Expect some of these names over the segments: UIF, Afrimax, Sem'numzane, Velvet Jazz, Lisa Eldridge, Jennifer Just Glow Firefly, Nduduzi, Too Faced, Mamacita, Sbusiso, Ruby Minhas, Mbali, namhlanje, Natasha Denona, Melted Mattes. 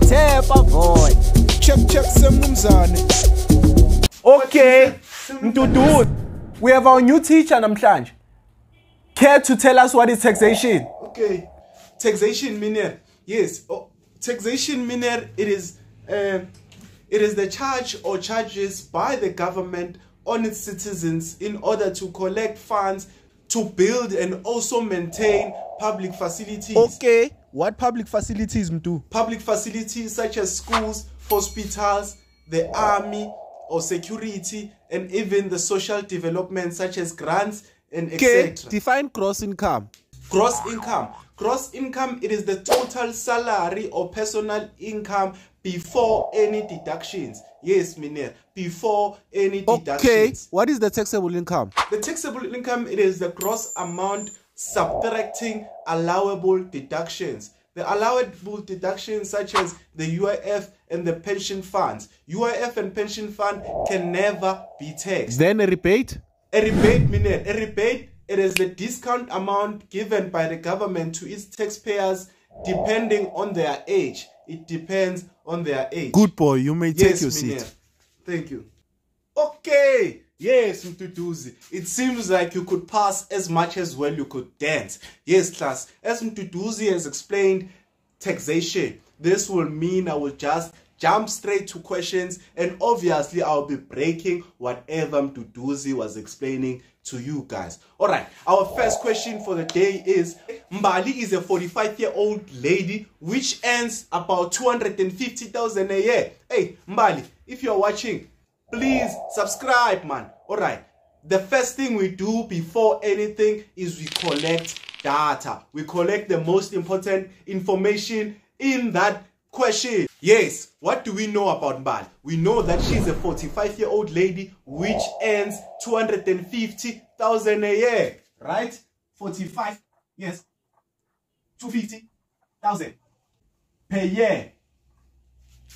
Tepa boy. Check Sem'numzane. Okay, Nduduzi. We have our new teacher namhlanje. Care to tell us what is taxation? Okay. Taxation minor. Yes. Oh, taxation minor, it is the charge or charges by the government on its citizens in order to collect funds to build and also maintain public facilities. Okay. What public facilities do? Public facilities such as schools, hospitals, the army or security, and even the social development such as grants and etc. Define gross income. Gross income. Gross income, it is the total salary or personal income before any deductions. Yes, Miner, before any deductions. Okay, what is the taxable income? The taxable income, it is the gross amount subtracting allowable deductions. The allowable deductions such as the UIF and the pension funds. UIF and pension fund can never be taxed. Then a rebate? A rebate, Miner, a rebate, it is the discount amount given by the government to its taxpayers depending on their age. It depends on their age. Good boy, you may take your seat. Thank you. Okay. Yes, Nduduzi. It seems like you could pass as much as well you could dance. Yes, class. As Nduduzi has explained taxation, this will mean I will just jump straight to questions, and obviously I'll be breaking whatever Nduduzi was explaining to you guys. Alright, our first question for the day is, Mbali is a 45-year-old lady which earns about 250,000 a year. Hey, Mbali, if you're watching, please subscribe, man. Alright, the first thing we do before anything is we collect data. We collect the most important information in that question. Yes, what do we know about Mbali? We know that she's a 45-year-old lady which earns 250,000 a year, right? 45, yes, 250,000 per year.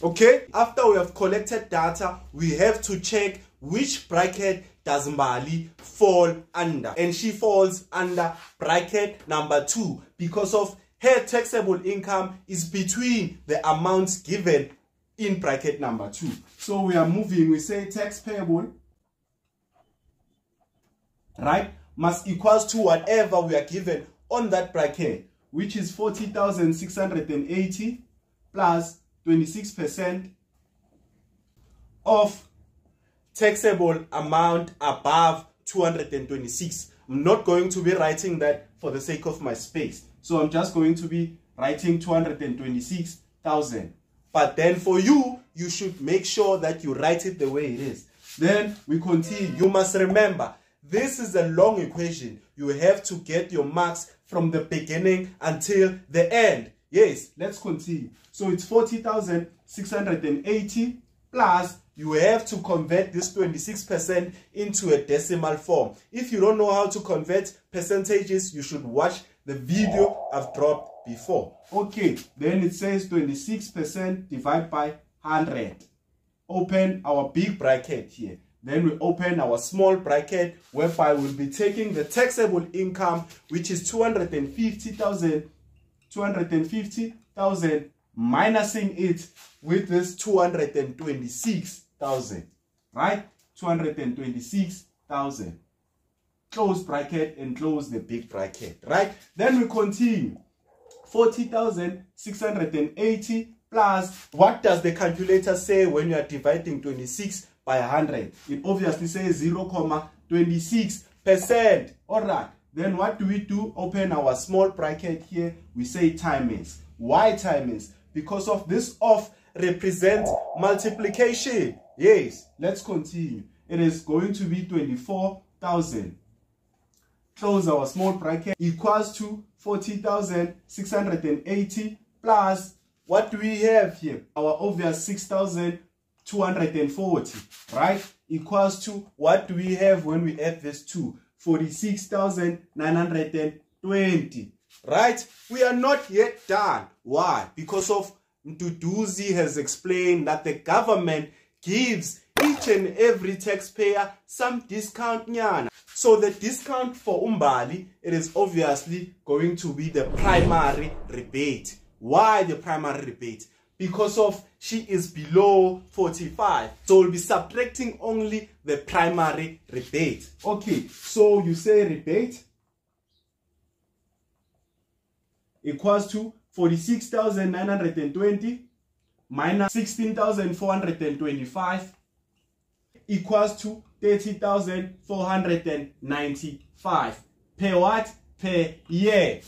Okay, after we have collected data, we have to check which bracket does Mbali fall under. And she falls under bracket number 2 because of her taxable income is between the amounts given in bracket number 2. So we are moving, we say tax payable, right, must equals to whatever we are given on that bracket, which is 40,680 plus 26% of taxable amount above 226. I'm not going to be writing that for the sake of my space. So I'm just going to be writing 226,000. But then for you, you should make sure that you write it the way it is. Then we continue. You must remember, this is a long equation. You have to get your marks from the beginning until the end. Yes, let's continue. So it's 40,680 plus you have to convert this 26% into a decimal form. If you don't know how to convert percentages, you should watch the video I've dropped before. Okay, then it says 26% divided by 100. Open our big bracket here. Then we open our small bracket, whereby we'll be taking the taxable income, which is 250,000, minusing it with this 226,000, right? 226,000. Close bracket and close the big bracket, right? Then we continue. 40,680 plus, what does the calculator say when you are dividing 26 by 100? It obviously says 0.26%. All right, then what do? Open our small bracket here. We say timings. Why timings? Because of this off represents multiplication. Yes, let's continue. It is going to be 24,000. Close our small bracket, equals to 40,680 plus, what do we have here? Our obvious 6,240, right? Equals to, what do we have when we add this 2? 46,920, right? We are not yet done. Why? Because of Nduduzi has explained that the government gives each and every taxpayer some discount nyana. So the discount for Mbali, it is obviously going to be the primary rebate. Why the primary rebate? because of she is below 45. So we'll be subtracting only the primary rebate. Okay, so you say rebate equals to 46,920 minus 16,425 equals to 30,495 per what? Per year.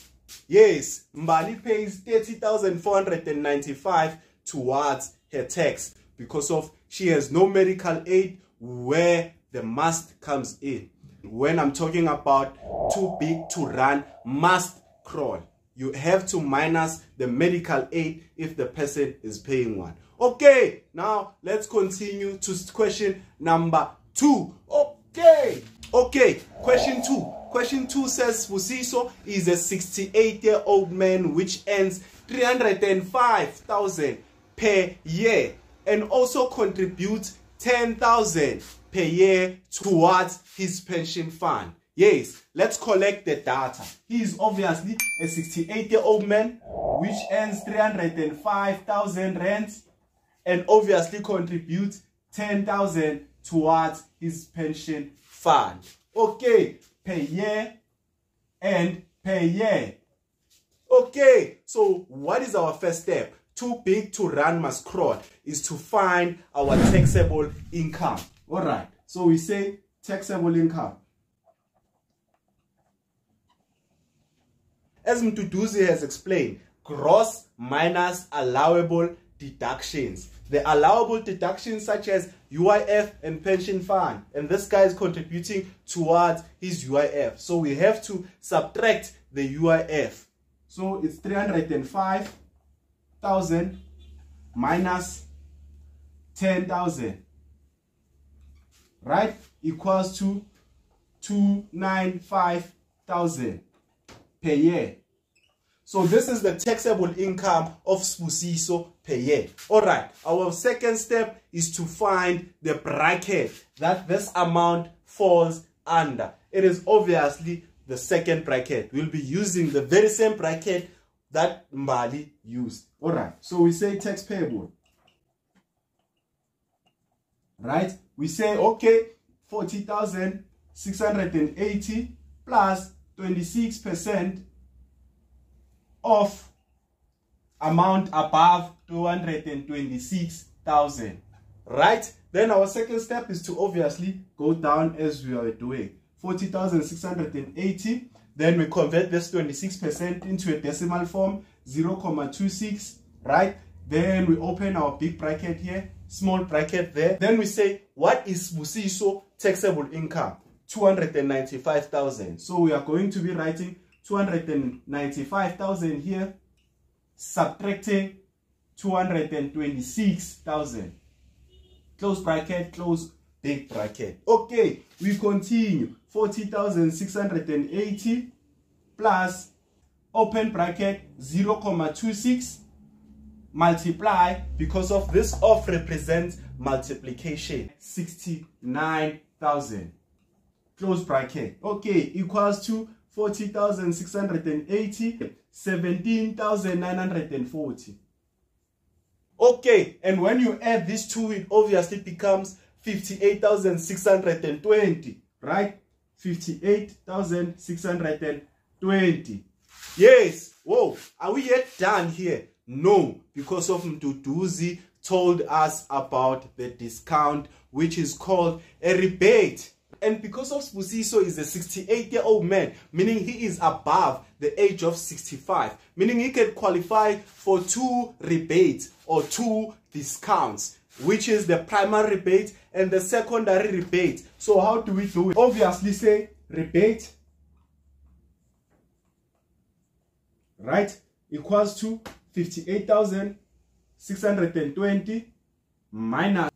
Yes, Mbali pays 30,495 towards her tax because of she has no medical aid where the must comes in. When I'm talking about too big to run, must crawl, you have to minus the medical aid if the person is paying one. Okay, now let's continue to question number 2. Okay, question 2. Question 2 says Sbusiso is a 68-year-old man which earns 305,000 per year and also contributes 10,000 per year towards his pension fund. Yes, let's collect the data. He is obviously a 68-year-old man which earns 305,000 rands and obviously contributes 10,000 towards his pension fund. Okay. Per year and per year. Okay, so what is our first step? Too big to run must crawl is to find our taxable income. All right, so we say taxable income. As Nduduzi has explained, gross minus allowable deductions. The allowable deductions such as UIF and pension fund, and this guy is contributing towards his UIF, so we have to subtract the UIF. So it's 305,000 minus 10,000, right, equals to 295,000 per year. So this is the taxable income of Sbusiso per year. Alright, our second step is to find the bracket that this amount falls under. It is obviously the second bracket. We'll be using the very same bracket that Mbali used. Alright, so we say tax payable. Right, we say okay, 40,680 plus 26% of amount above 226,000. Right, then our second step is to obviously go down as we are doing. 40,680, then we convert this 26% into a decimal form, 0.26, right? Then we open our big bracket here, small bracket there. Then we say, what is Sbusiso taxable income? 295,000. So we are going to be writing 295,000 here, subtracting 226,000. Close bracket, close big bracket. Okay, we continue. 40,680 plus open bracket 0.26 multiply, because of this off represents multiplication, 69,000. Close bracket. Okay, equals to 40,680, 17,940. Okay, and when you add these two, it obviously becomes 58,620, right? 58,620. Yes. Whoa, are we yet done here? No, because of Nduduzi told us about the discount, which is called a rebate. And because of Sbusiso is a 68-year-old man, meaning he is above the age of 65, meaning he can qualify for 2 rebates or 2 discounts, which is the primary rebate and the secondary rebate. So how do we do it? Obviously say rebate, right, equals to 58,620 minus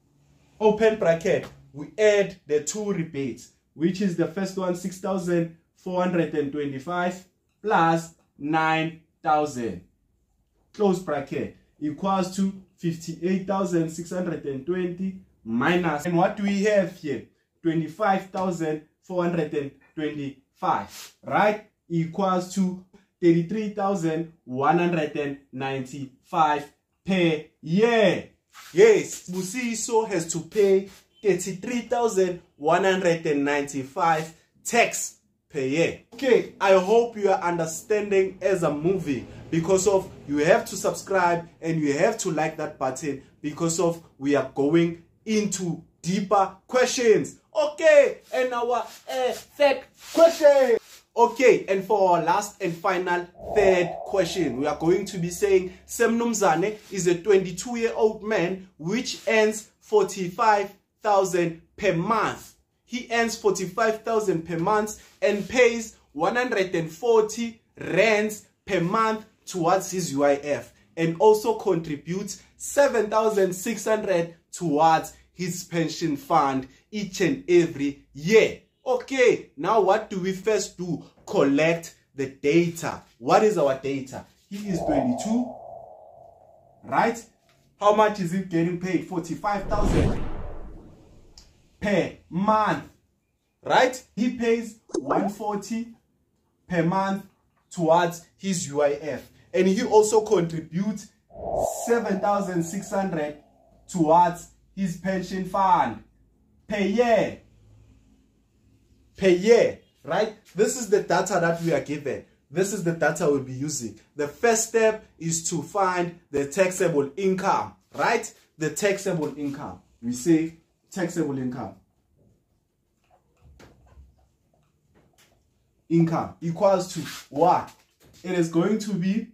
open bracket. We add the 2 rebates, which is the first one, 6,425 plus 9,000. Close bracket equals to 58,620 minus. And what do we have here? 25,425, right? Equals to 33,195 per year. Yes, Sbusiso has to pay 33,195 tax per year. Okay, I hope you are understanding as I'm moving, because of you have to subscribe and you have to like that button, because of we are going into deeper questions. Okay, and our third question. Okay, and for our last and final third question, we are going to be saying Sem'numzane is a 22-year-old man which earns 45,000 per month. He earns 45,000 per month and pays 140 rands per month towards his UIF, and also contributes 7,600 towards his pension fund each and every year. Okay, now what do we first do? Collect the data. What is our data? He is 22, right? How much is he getting paid? 45,000 per month, right? He pays 140 per month towards his UIF, and he also contributes 7,600 towards his pension fund per year, right? This is the data that we are given. This is the data we'll be using. The first step is to find the taxable income, right? The taxable income. We say taxable income. Income equals to what? It is going to be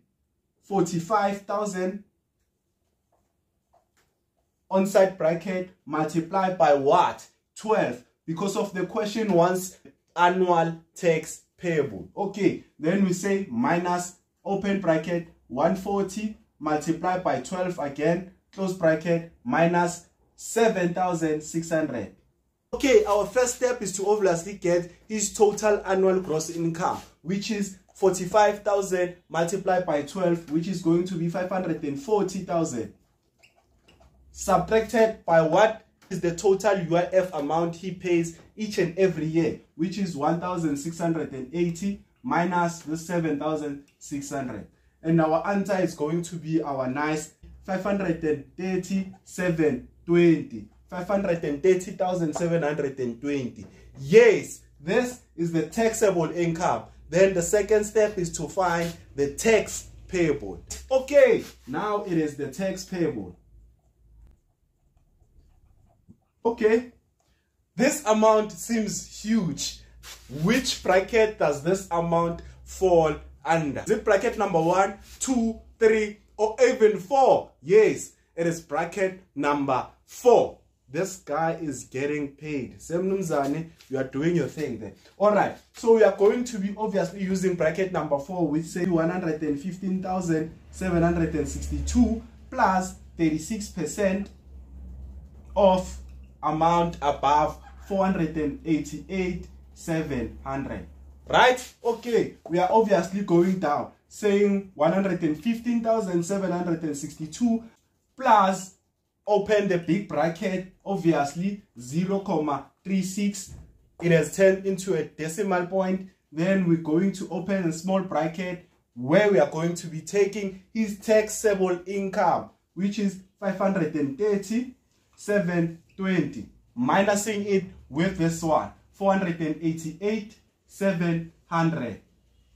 45,000 onside bracket multiplied by what? 12, because of the question wants annual tax payable. Okay, then we say minus open bracket 140 multiplied by 12 again, close bracket, minus 7,600. Okay, our first step is to obviously get his total annual gross income, which is 45,000 multiplied by 12, which is going to be 540,000. Subtracted by what is the total UIF amount he pays each and every year, which is 1,680 minus the 7,600. And our answer is going to be our nice 537.20. 530,720. Yes, this is the taxable income. Then the second step is to find the tax payable. Okay, now it is the tax payable. Okay, this amount seems huge. Which bracket does this amount fall under? Is it bracket number 1, 2, 3, or even 4? Yes, it is bracket number 4. This guy is getting paid. Sem'numzane, you are doing your thing there. Alright, so we are going to be obviously using bracket number 4, which say 115,762 plus 36% of amount above 488,700. Right? Okay, we are obviously going down, saying 115,762 plus, open the big bracket, obviously 0,36. It has turned into a decimal point. Then we're going to open a small bracket where we are going to be taking his taxable income, which is 530,720, minusing it with this one, 488,700,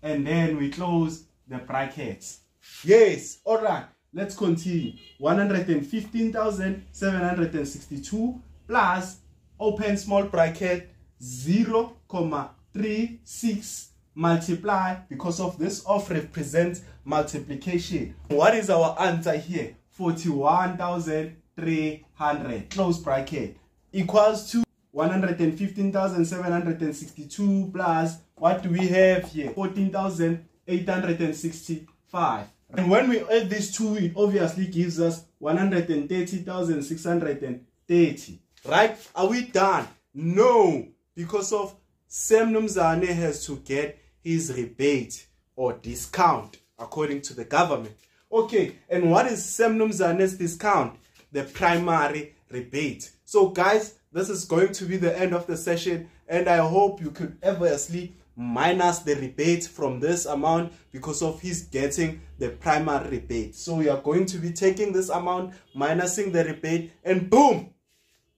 and then we close the brackets. Yes, all right, let's continue. 115,762 plus, open small bracket, 0,36, multiply, because of this off represents multiplication. What is our answer here? 41,300, close bracket, equals to 115,762 plus, what do we have here? 14,865. And when we add these two, it obviously gives us 130,630. Right? Are we done? No, because of Sem'numzane has to get his rebate or discount according to the government. Okay, and what is Sem'numzane's discount? The primary rebate. So guys, this is going to be the end of the session, and I hope you could obviously minus the rebate from this amount because of his getting the primary rebate. So you are going to be taking this amount, minusing the rebate, and boom,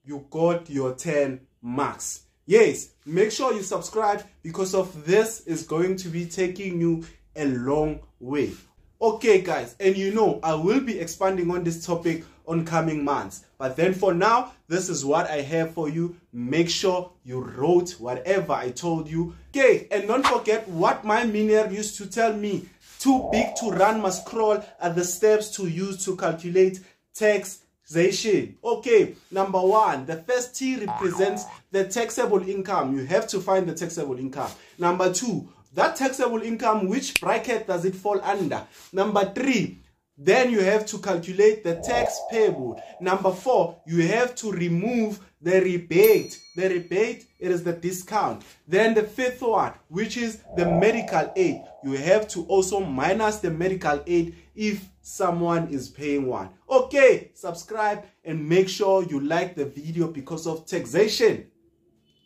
you got your 10 marks. Yes, make sure you subscribe because of this is going to be taking you a long way. Okay guys, and you know I will be expanding on this topic on coming months, but then for now this is what I have for you. Make sure you wrote whatever I told you. Okay, and don't forget what my minion used to tell me: too big to run must crawl, are the steps to use to calculate taxation. Okay, number one, the first T represents the taxable income. You have to find the taxable income. Number two, that taxable income, which bracket does it fall under? Number three, then you have to calculate the tax payable. Number four, you have to remove the rebate. The rebate, it is the discount. Then the fifth one, which is the medical aid. You have to also minus the medical aid if someone is paying one. Okay, subscribe and make sure you like the video because of taxation.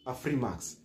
Afrimax.